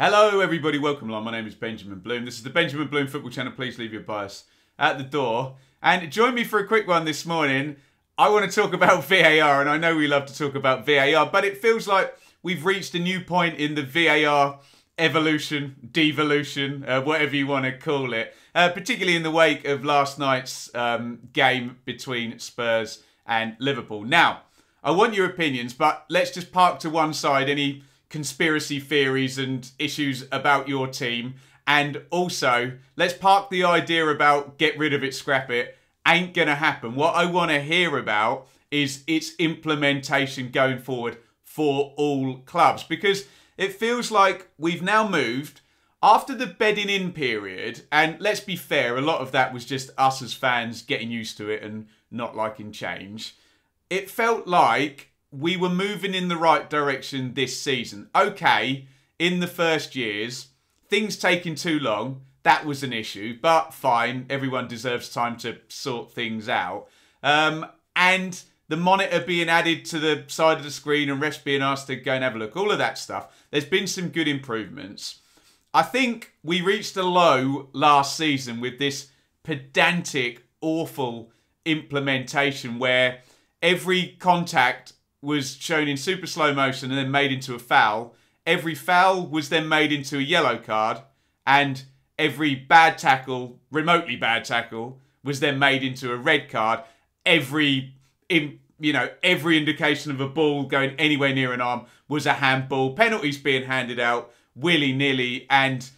Hello everybody, welcome along. My name is Benjamin Bloom. This is the Benjamin Bloom Football Channel. Please leave your bias at the door. And join me for a quick one this morning. I want to talk about VAR, and I know we love to talk about VAR, but it feels like we've reached a new point in the VAR evolution, devolution, whatever you want to call it. Particularly in the wake of last night's game between Spurs and Liverpool. Now, I want your opinions, but let's just park to one side any conspiracy theories and issues about your team. And also, let's park the idea about get rid of it, scrap it. Ain't gonna happen. What I want to hear about is its implementation going forward for all clubs. Because it feels like we've now moved after the bedding in period. And let's be fair, a lot of that was just us as fans getting used to it and not liking change. It felt like we were moving in the right direction this season. Okay, in the first years, things taking too long, that was an issue, but fine, everyone deserves time to sort things out. And the monitor being added to the side of the screen and refs being asked to go and have a look, all of that stuff. There's been some good improvements. I think we reached a low last season with this pedantic, awful implementation where every contact was shown in super slow motion and then made into a foul. Every foul was then made into a yellow card. And every bad tackle, remotely bad tackle, was then made into a red card. Every indication of a ball going anywhere near an arm was a handball. Penalties being handed out willy-nilly. And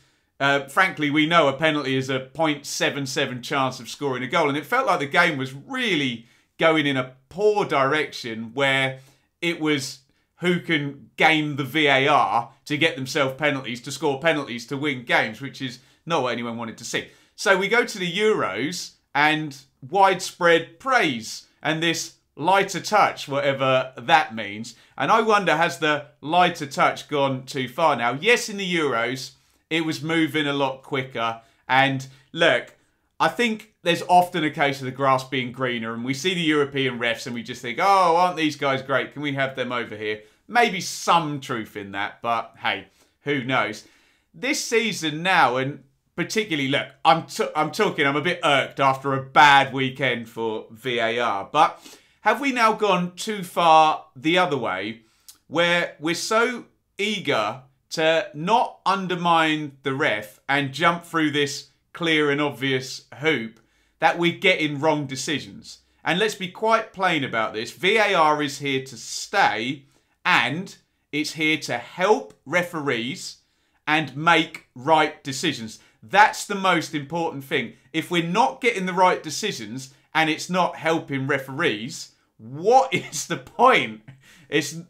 frankly, we know a penalty is a 0.77 chance of scoring a goal. And it felt like the game was really going in a poor direction where it was who can game the VAR to get themselves penalties, to score penalties, to win games, which is not what anyone wanted to see. So we go to the Euros and widespread praise and this lighter touch, whatever that means. And I wonder, has the lighter touch gone too far now? Yes, in the Euros, it was moving a lot quicker. And look, I think there's often a case of the grass being greener and we see the European refs and we just think, oh, aren't these guys great? Can we have them over here? Maybe some truth in that, but hey, who knows? This season now, and particularly, look, I'm a bit irked after a bad weekend for VAR, but have we now gone too far the other way where we're so eager to not undermine the ref and jump through this clear and obvious hoop that we're getting wrong decisions? And let's be quite plain about this. VAR is here to stay and it's here to help referees and make right decisions. That's the most important thing. If we're not getting the right decisions and it's not helping referees, what is the point?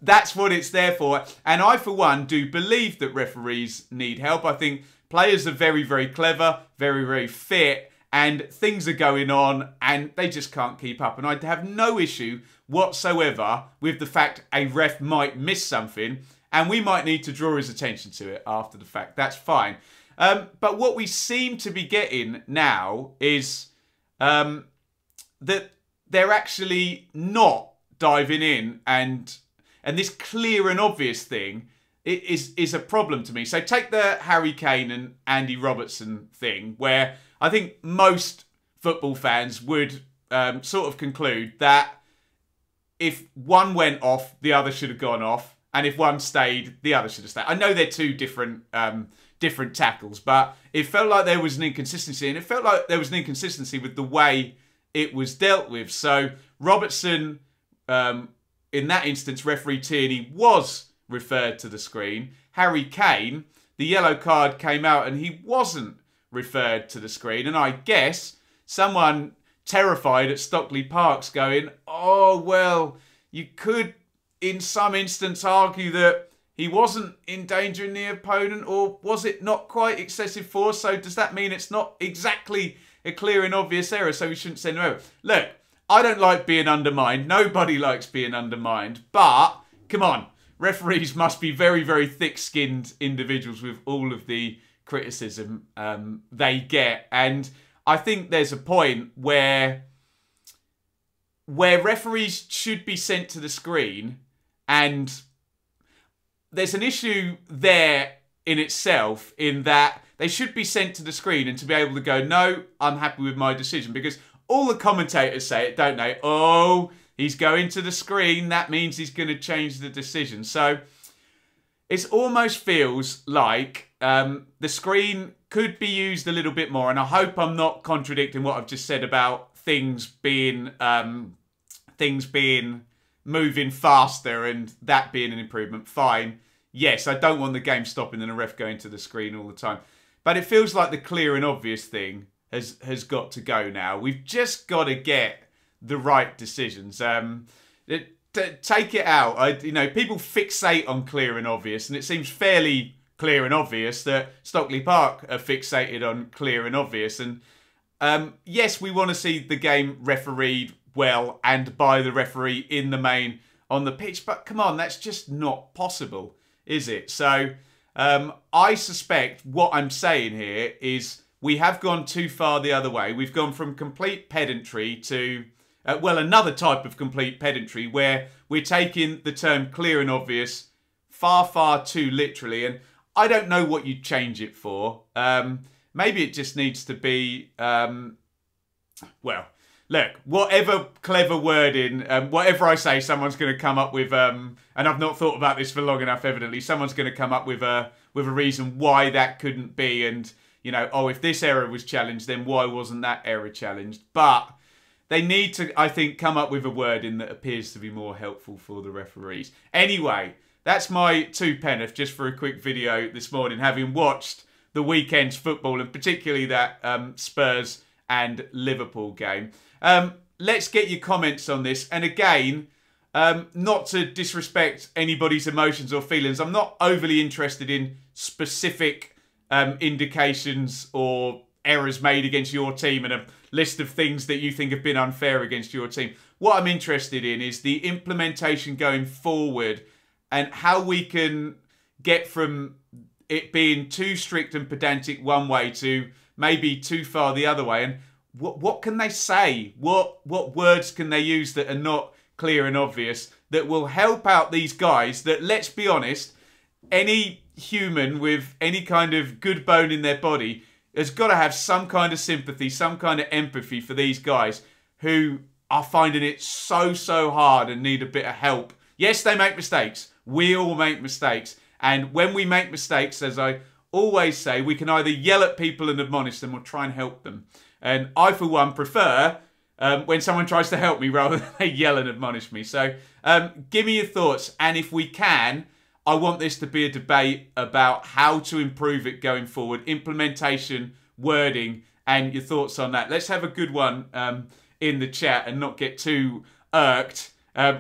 That's what it's there for. And I, for one, do believe that referees need help. I think players are very, very clever, very, very fit, and things are going on and they just can't keep up. And I have no issue whatsoever with the fact a ref might miss something and we might need to draw his attention to it after the fact. That's fine. But what we seem to be getting now is that they're actually not diving in, and this clear and obvious thing is a problem to me. So take the Harry Kane and Andy Robertson thing, where I think most football fans would sort of conclude that if one went off, the other should have gone off, and if one stayed, the other should have stayed. I know they're two different different tackles, but it felt like there was an inconsistency, and it felt like there was an inconsistency with the way it was dealt with. So Robertson, in that instance, referee Tierney was referred to the screen. Harry Kane, the yellow card came out and he wasn't referred to the screen. And I guess someone terrified at Stockley Park's going, oh, well, you could in some instance argue that he wasn't endangering the opponent, or was it not quite excessive force? So does that mean it's not exactly a clear and obvious error, so we shouldn't send him over? Look, I don't like being undermined. Nobody likes being undermined. But come on, referees must be very, very thick-skinned individuals with all of the criticism they get. And I think there's a point where referees should be sent to the screen, and there's an issue there in itself, in that they should be sent to the screen and to be able to go, no, I'm happy with my decision. Because all the commentators say it, don't they? Oh, he's going to the screen. That means he's going to change the decision. So it almost feels like the screen could be used a little bit more. And I hope I'm not contradicting what I've just said about things being moving faster and that being an improvement. Fine. Yes, I don't want the game stopping and a ref going to the screen all the time. But it feels like the clear and obvious thing has got to go now. We've just got to get the right decisions. Take it out. You know, people fixate on clear and obvious, and it seems fairly clear and obvious that Stockley Park are fixated on clear and obvious. And yes, we want to see the game refereed well and by the referee in the main on the pitch. But come on, that's just not possible, is it? So I suspect what I'm saying here is we have gone too far the other way. We've gone from complete pedantry to, well, another type of complete pedantry where we're taking the term clear and obvious far, far too literally. And I don't know what you'd change it for. Maybe it just needs to be, well, look, whatever clever wording, whatever I say, someone's going to come up with, and I've not thought about this for long enough, evidently, someone's going to come up with a reason why that couldn't be. And, you know, oh, if this error was challenged, then why wasn't that error challenged? But they need to, I think, come up with a wording that appears to be more helpful for the referees. Anyway, that's my two penneth just for a quick video this morning, having watched the weekend's football and particularly that Spurs and Liverpool game. Let's get your comments on this. And again, not to disrespect anybody's emotions or feelings, I'm not overly interested in specific indications or errors made against your team and a list of things that you think have been unfair against your team. What I'm interested in is the implementation going forward and how we can get from it being too strict and pedantic one way to maybe too far the other way. And what can they say? What words can they use that are not clear and obvious that will help out these guys that, let's be honest, any human with any kind of good bone in their body has got to have some kind of sympathy, some kind of empathy for these guys who are finding it so, so hard and need a bit of help. Yes, they make mistakes. We all make mistakes. And when we make mistakes, as I always say, we can either yell at people and admonish them or try and help them. And I, for one, prefer when someone tries to help me rather than they yell and admonish me. So give me your thoughts. And if we can, I want this to be a debate about how to improve it going forward, implementation, wording, and your thoughts on that. Let's have a good one in the chat and not get too irked,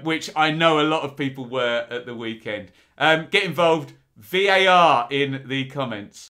which I know a lot of people were at the weekend. Get involved, VAR in the comments.